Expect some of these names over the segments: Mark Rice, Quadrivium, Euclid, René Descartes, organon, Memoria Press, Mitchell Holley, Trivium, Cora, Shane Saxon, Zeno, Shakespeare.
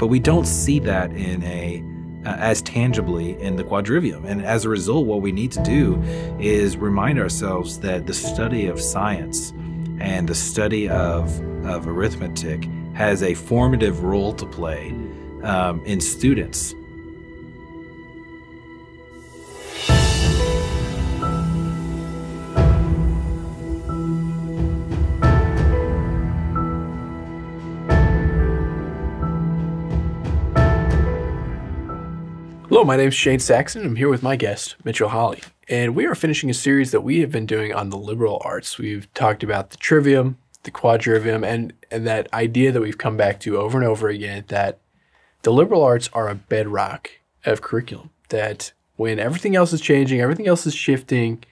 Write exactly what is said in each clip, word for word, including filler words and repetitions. But we don't see that in a uh, as tangibly in the Quadrivium. And as a result, what we need to do is remind ourselves that the study of science and the study of, of arithmetic has a formative role to play um, in students. Hello, my name is Shane Saxon. I'm here with my guest, Mitchell Holley, and we are finishing a series that we have been doing on the liberal arts. We've talked about the trivium, the quadrivium, and, and that idea that we've come back to over and over again, that the liberal arts are a bedrock of curriculum, that when everything else is changing, everything else is shifting,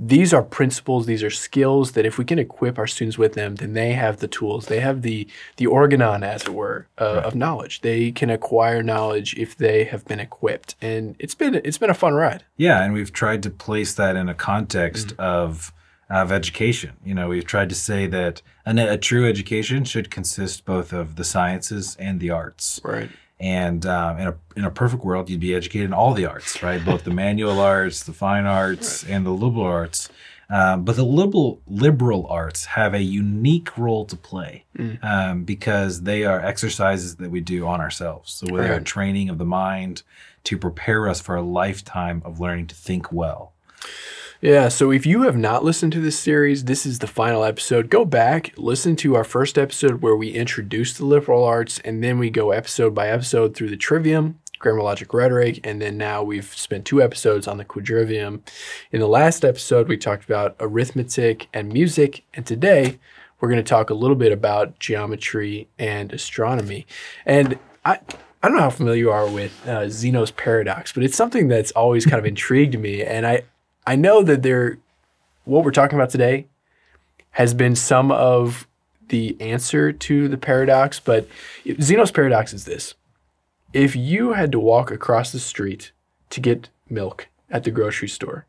these are principles, these are skills that if we can equip our students with them, then they have the tools, they have the, the organon, as it were, uh, right. of knowledge. They can acquire knowledge if they have been equipped. And it's been, it's been a fun ride. Yeah, and we've tried to place that in a context mm-hmm. of, of education. You know, we've tried to say that an, a true education should consist both of the sciences and the arts. Right. And um, in a in a perfect world, you'd be educated in all the arts, right? Both the manual arts, the fine arts, right. and the liberal arts. Um, but the liberal liberal arts have a unique role to play mm. um, because they are exercises that we do on ourselves. So whether right. a training of the mind to prepare us for a lifetime of learning to think well. Yeah, so if you have not listened to this series, this is the final episode. Go back, listen to our first episode where we introduce the liberal arts, and then we go episode by episode through the trivium, grammar, logic, rhetoric, and then now we've spent two episodes on the quadrivium. In the last episode, we talked about arithmetic and music, and today we're going to talk a little bit about geometry and astronomy. And I... I don't know how familiar you are with uh, Zeno's paradox, but it's something that's always kind of intrigued me. And I, I know that there, what we're talking about today has been some of the answer to the paradox, but Zeno's paradox is this. If you had to walk across the street to get milk at the grocery store,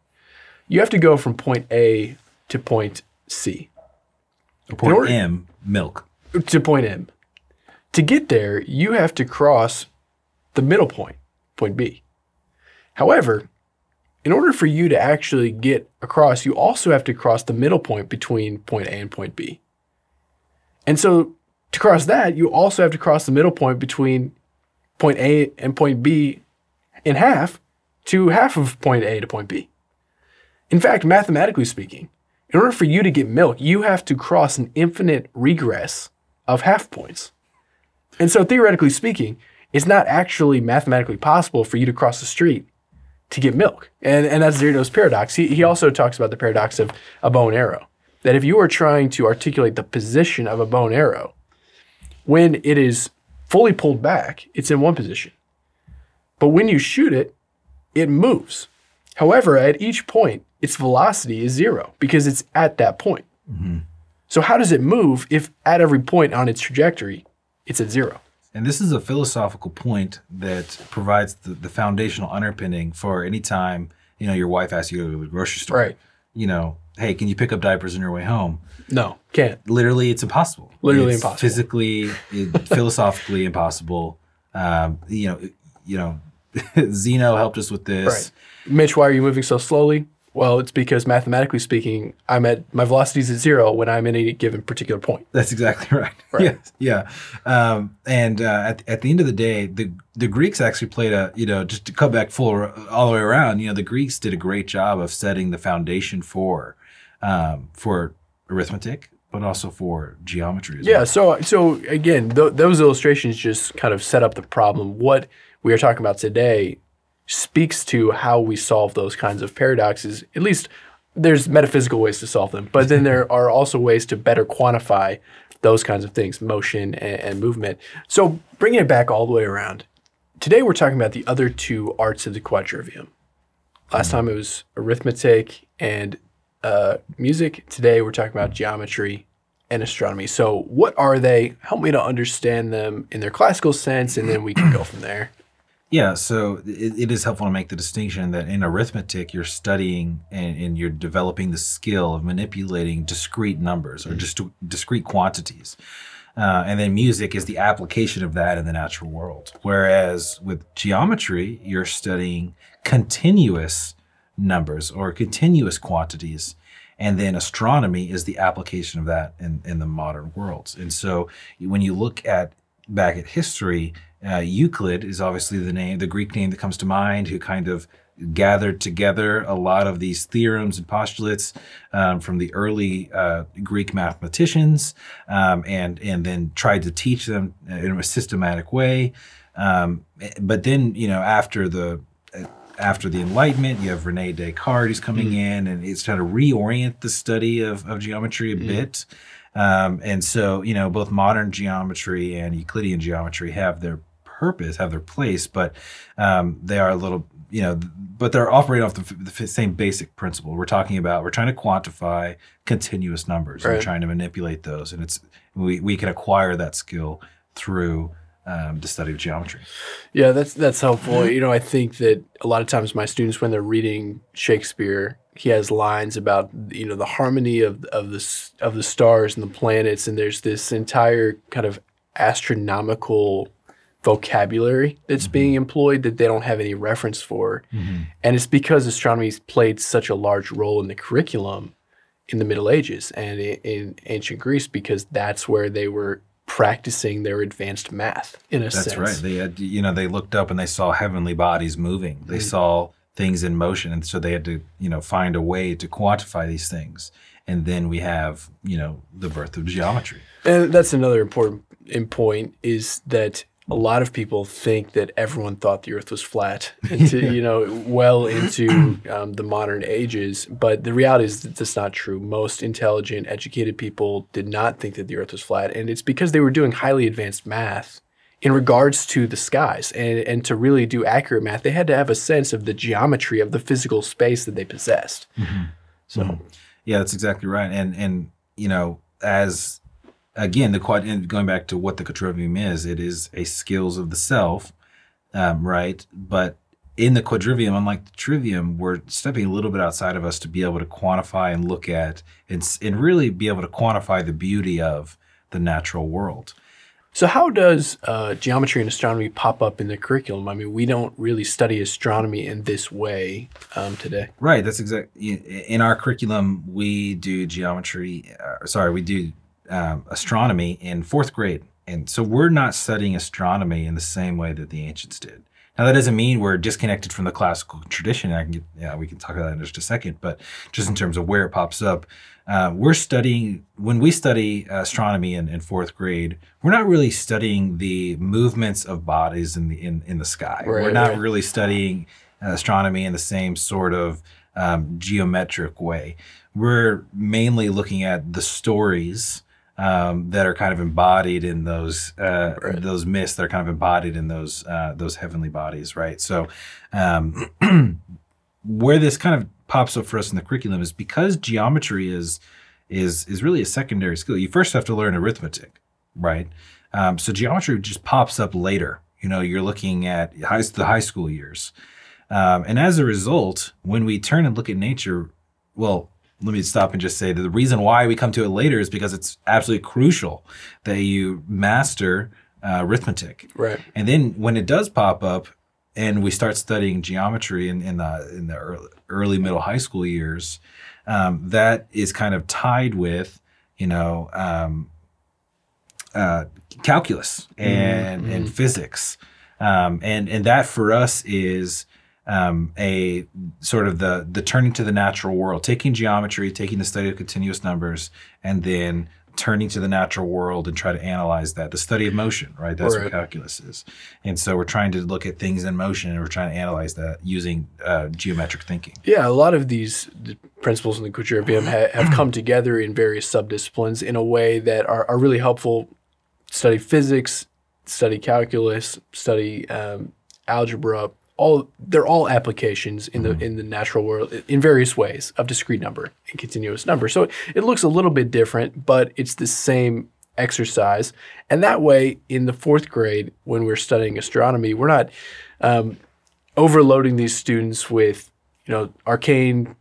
you have to go from point A to point C. Or point order, M, milk. To point M. To get there, you have to cross the middle point, point B. However, in order for you to actually get across, you also have to cross the middle point between point A and point B. And so to cross that, you also have to cross the middle point between point A and point B in half to half of point A to point B. In fact, mathematically speaking, in order for you to get milk, you have to cross an infinite regress of half points. And so theoretically speaking, it's not actually mathematically possible for you to cross the street to get milk. And, and that's Zeno's paradox. He, he also talks about the paradox of a bow and arrow, that if you are trying to articulate the position of a bow and arrow, when it is fully pulled back, it's in one position. But when you shoot it, it moves. However, at each point, its velocity is zero because it's at that point. Mm-hmm. So how does it move if at every point on its trajectory, it's at zero? And this is a philosophical point that provides the, the foundational underpinning for any time, you know, your wife asks you to go to the grocery store. Right. You know, hey, can you pick up diapers on your way home? No, can't. Literally, it's impossible. Literally it's impossible. Physically, it, philosophically impossible. Um, you know, you know, Zeno helped us with this. Right. Mitch, why are you moving so slowly? Well, it's because mathematically speaking, I'm at my velocity is at zero when I'm at any given particular point. That's exactly right. right. Yeah, yeah. Um, and uh, at at the end of the day, the the Greeks actually played a you know just to cut back full all the way around. You know, the Greeks did a great job of setting the foundation for um, for arithmetic, but also for geometry as well. Yeah. So so again, th those illustrations just kind of set up the problem. What we are talking about today speaks to how we solve those kinds of paradoxes. At least there's metaphysical ways to solve them, but then there are also ways to better quantify those kinds of things, motion and, and movement. So bringing it back all the way around, today we're talking about the other two arts of the quadrivium. Last time it was arithmetic and uh, music. Today we're talking about geometry and astronomy. So what are they? Help me to understand them in their classical sense, and then we can go from there. Yeah, so it, it is helpful to make the distinction that in arithmetic, you're studying and, and you're developing the skill of manipulating discrete numbers or just discrete quantities. Uh, and then music is the application of that in the natural world. Whereas with geometry, you're studying continuous numbers or continuous quantities. And then astronomy is the application of that in, in the modern world. And so when you look at back at history, uh, Euclid is obviously the name, the Greek name that comes to mind, who kind of gathered together a lot of these theorems and postulates um, from the early uh, Greek mathematicians, um, and, and then tried to teach them in a systematic way. Um, but then, you know, after the After the Enlightenment, you have René Descartes who's coming mm. in, and it's trying to reorient the study of, of geometry a mm. bit. Um, and so, you know, both modern geometry and Euclidean geometry have their purpose, have their place, but um, they are a little, you know, but they're operating off the, the same basic principle. We're talking about, we're trying to quantify continuous numbers. Right. We're trying to manipulate those, and it's we, we can acquire that skill through Um, the study of geometry. Yeah, that's that's helpful. You know, I think that a lot of times my students, when they're reading Shakespeare, he has lines about, you know, the harmony of of the of the stars and the planets, and there's this entire kind of astronomical vocabulary that's mm-hmm. being employed that they don't have any reference for, mm-hmm. and it's because astronomy's played such a large role in the curriculum in the Middle Ages and in, in ancient Greece, because that's where they were practicing their advanced math, in a That's sense. That's right. They had, you know, they looked up and they saw heavenly bodies moving. They mm. saw things in motion, and so they had to, you know, find a way to quantify these things. And then we have, you know, the birth of geometry. And that's another important point, is that a lot of people think that everyone thought the Earth was flat, into, you know, well into um, the modern ages. But the reality is that that's not true. Most intelligent, educated people did not think that the Earth was flat, and it's because they were doing highly advanced math in regards to the skies. And, and to really do accurate math, they had to have a sense of the geometry of the physical space that they possessed. Mm-hmm. So, mm-hmm. yeah, that's exactly right. And and you know, as Again, the quad, and going back to what the quadrivium is, it is a skills of the self, um, right? But in the quadrivium, unlike the trivium, we're stepping a little bit outside of us to be able to quantify and look at and, and really be able to quantify the beauty of the natural world. So how does uh, geometry and astronomy pop up in the curriculum? I mean, we don't really study astronomy in this way um, today. Right. That's exactly. In our curriculum, we do geometry, uh, sorry, we do Um, astronomy in fourth grade. And so we're not studying astronomy in the same way that the ancients did. Now, that doesn't mean we're disconnected from the classical tradition. I can get, yeah, we can talk about that in just a second, but just in terms of where it pops up, uh, we're studying, when we study astronomy in, in fourth grade, we're not really studying the movements of bodies in the, in, in the sky. Right, we're not right. really studying astronomy in the same sort of um, geometric way. We're mainly looking at the stories Um, that are kind of embodied in those uh, right. those myths that are kind of embodied in those uh, those heavenly bodies, right? So um, where this kind of pops up for us in the curriculum is because geometry is is is really a secondary skill. You first have to learn arithmetic, right? Um, so geometry just pops up later. You know, you're looking at high, the high school years, um, and as a result, when we turn and look at nature, well. Let me stop and just say that the reason why we come to it later is because it's absolutely crucial that you master uh, arithmetic. Right. And then when it does pop up and we start studying geometry in, in the, in the early, early, middle, high school years, um, that is kind of tied with, you know, um, uh, calculus and, mm-hmm. and physics. Um, and, and that for us is... Um, a sort of the, the turning to the natural world, taking geometry, taking the study of continuous numbers, and then turning to the natural world and try to analyze that. The study of motion, right? That's right. What calculus is. And so we're trying to look at things in motion, and we're trying to analyze that using uh, geometric thinking. Yeah, a lot of these the principles in the quadrivium ha have come together in various subdisciplines in a way that are, are really helpful. Study physics, study calculus, study um, algebra. All, they're all applications in the, in the natural world in various ways of discrete number and continuous number. So it, it looks a little bit different, but it's the same exercise. And that way, in the fourth grade, when we're studying astronomy, we're not um, overloading these students with, you know, arcane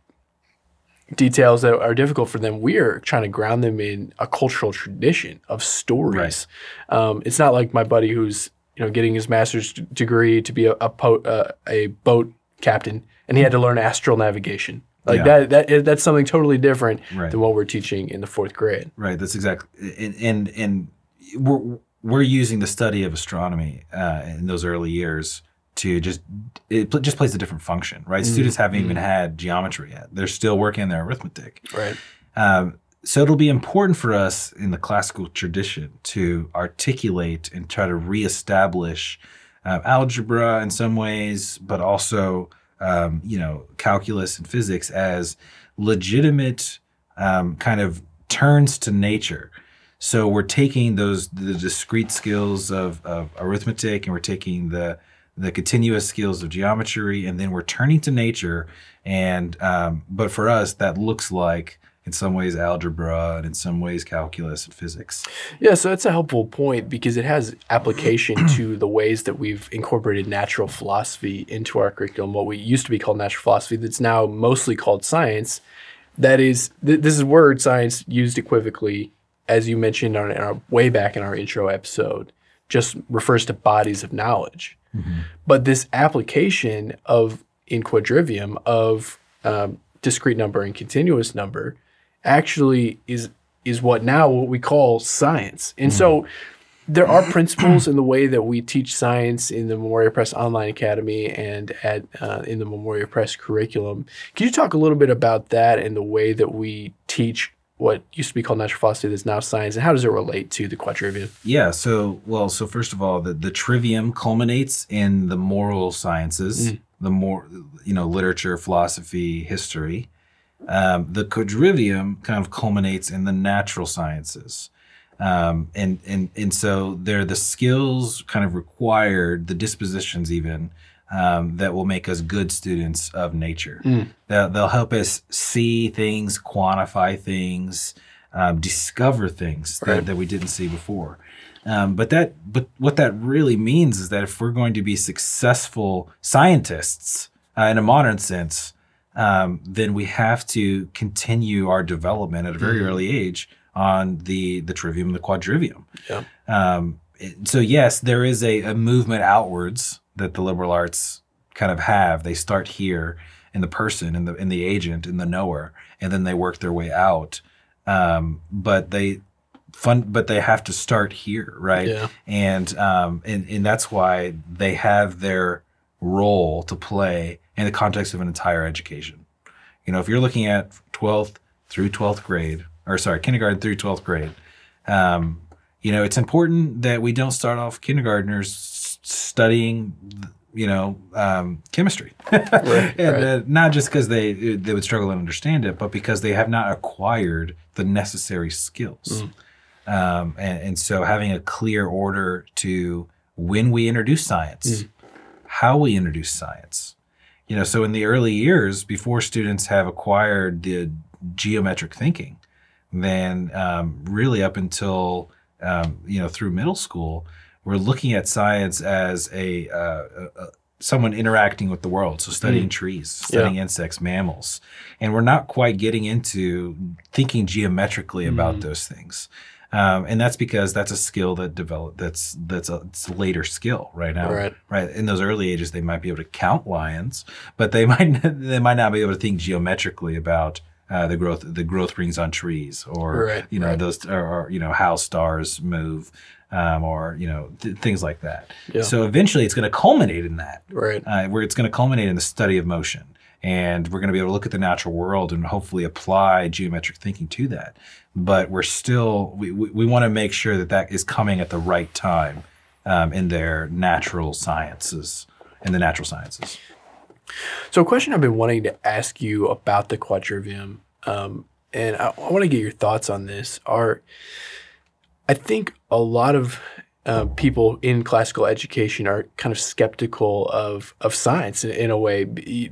details that are difficult for them, we are trying to ground them in a cultural tradition of stories. Right. Um, it's not like my buddy who's, you know, getting his master's degree to be a a, po uh, a boat captain, and he had to learn astral navigation. Like yeah. that, that that's something totally different right. than what we're teaching in the fourth grade. Right. That's exactly. And and and we're we're using the study of astronomy uh, in those early years to just it just plays a different function, right? Mm. Students haven't mm. even had geometry yet; they're still working on their arithmetic. Right. Um, so it'll be important for us in the classical tradition to articulate and try to reestablish uh, algebra in some ways, but also Um, you know, calculus and physics as legitimate um, kind of turns to nature. So we're taking those the discrete skills of, of arithmetic, and we're taking the the continuous skills of geometry, and then we're turning to nature. And um, but for us, that looks like in some ways algebra, and in some ways calculus and physics. Yeah, so that's a helpful point because it has application to the ways that we've incorporated natural philosophy into our curriculum, what we used to be called natural philosophy that's now mostly called science. That is, th this is word science used equivocally, as you mentioned on, on our, way back in our intro episode, just refers to bodies of knowledge. Mm-hmm. But this application of, in Quadrivium, of um, discrete number and continuous number actually is is what now what we call science. And mm. so there are principles in the way that we teach science in the Memoria Press Online Academy and at uh, in the Memoria Press curriculum. Can you talk a little bit about that and the way that we teach what used to be called natural philosophy that's now science, and how does it relate to the Quadrivium? Yeah, so, well, so first of all, the, the Trivium culminates in the moral sciences, mm. the more, you know, literature, philosophy, history. Um, the Quadrivium kind of culminates in the natural sciences. Um, and, and, and so they're the skills kind of required, the dispositions even, um, that will make us good students of nature. Mm. They'll, they'll help us see things, quantify things, um, discover things right. that, that we didn't see before. Um, but that, but what that really means is that if we're going to be successful scientists uh, in a modern sense, Um, then we have to continue our development at a very mm. early age on the the Trivium, the Quadrivium. Yeah. Um, so yes, there is a, a movement outwards that the liberal arts kind of have. They start here in the person, in the in the agent, in the knower, and then they work their way out. Um, but they fun, but they have to start here, right? Yeah. And um, and and that's why they have their role to play in the context of an entire education. You know, if you're looking at twelfth through twelfth grade, or sorry, kindergarten through twelfth grade, um, you know, it's important that we don't start off kindergartners studying, you know, um, chemistry. Right, and, right. Uh, not just because they, they would struggle to understand it, but because they have not acquired the necessary skills. Mm. Um, and, and so having a clear order to when we introduce science, mm. how we introduce science. You know, so in the early years, before students have acquired the geometric thinking, then um, really up until, um, you know, through middle school, we're looking at science as a, uh, a someone interacting with the world. So studying mm. trees, studying yeah. insects, mammals. And we're not quite getting into thinking geometrically mm. about those things. Um, and that's because that's a skill that develop that's that's a, it's a later skill right now. Right. Right. In those early ages, they might be able to count lions, but they might they might not be able to think geometrically about uh, the growth the growth rings on trees, or right, you know right. those or, or you know how stars move, um, or you know th things like that. Yeah. So eventually, it's going to culminate in that. Right. Uh, where it's going to culminate in the study of motion. And we're going to be able to look at the natural world and hopefully apply geometric thinking to that. But we're still, we, we, we want to make sure that that is coming at the right time um, in their natural sciences, in the natural sciences. So a question I've been wanting to ask you about the Quadrivium, um, and I, I want to get your thoughts on this, are I think a lot of Uh, people in classical education are kind of skeptical of of science in, in a way.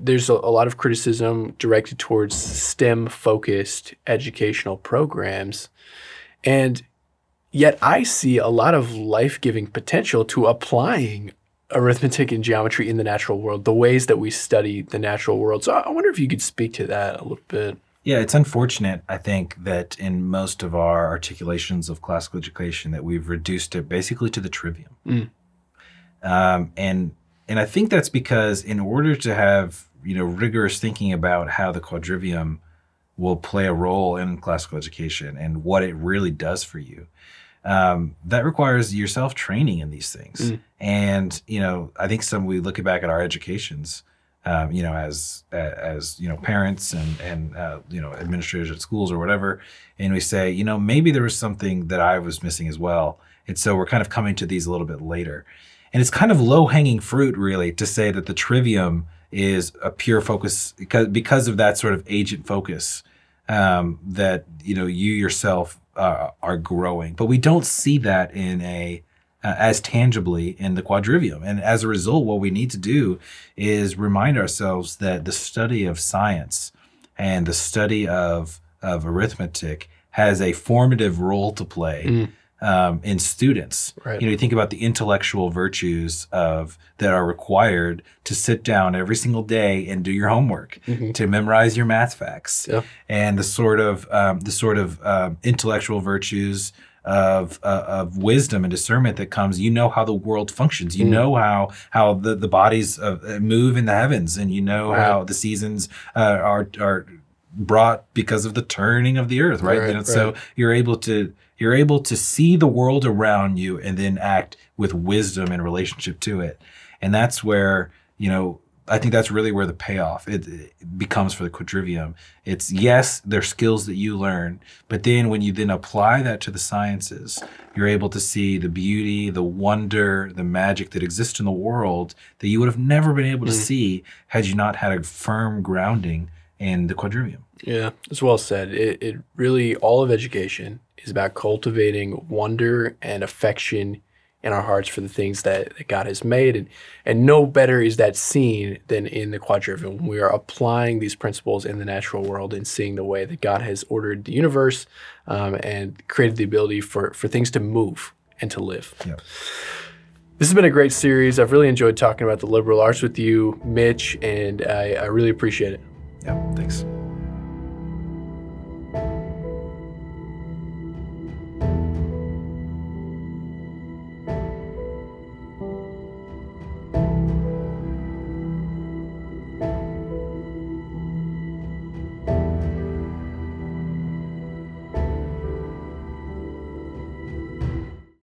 There's a, a lot of criticism directed towards STEM-focused educational programs, and yet I see a lot of life-giving potential to applying arithmetic and geometry in the natural world, the ways that we study the natural world. So I wonder if you could speak to that a little bit. Yeah, it's unfortunate, I think, that in most of our articulations of classical education that we've reduced it basically to the trivium. Mm. Um, and and I think that's because in order to have, you know, rigorous thinking about how the quadrivium will play a role in classical education and what it really does for you, um, that requires yourself training in these things. Mm. And, you know, I think some we look back at our educations Um, you know, as as you know, parents and and uh, you know, administrators at schools or whatever, and we say, you know, maybe there was something that I was missing as well, and so we're kind of coming to these a little bit later, and it's kind of low hanging fruit really to say that the trivium is a pure focus because because of that sort of agent focus um, that you know you yourself uh, are growing, but we don't see that in a Uh, as tangibly in the quadrivium. And as a result, what we need to do is remind ourselves that the study of science and the study of, of arithmetic has a formative role to play mm. um, in students. Right. You know, you think about the intellectual virtues of that are required to sit down every single day and do your homework, mm-hmm. to memorize your math facts, yeah. and the sort of, um, the sort of um, intellectual virtues Of, uh, of wisdom and discernment that comes. You know how the world functions. You mm. know how how the, the bodies of, uh, move in the heavens, and you know right. how the seasons uh, are are brought because of the turning of the earth, right? right and right. So you're able to you're able to see the world around you and then act with wisdom in relationship to it. And that's where, you know, I think that's really where the payoff it, it becomes for the quadrivium. It's yes, there's skills that you learn, but then when you then apply that to the sciences, you're able to see the beauty, the wonder, the magic that exists in the world that you would have never been able to mm. see had you not had a firm grounding in the quadrivium. Yeah, that's well said. It, it really, all of education is about cultivating wonder and affection in our hearts for the things that, that God has made. And, and no better is that seen than in the quadrivium. We are applying these principles in the natural world and seeing the way that God has ordered the universe um, and created the ability for, for things to move and to live. Yeah. This has been a great series. I've really enjoyed talking about the liberal arts with you, Mitch, and I, I really appreciate it. Yeah, thanks.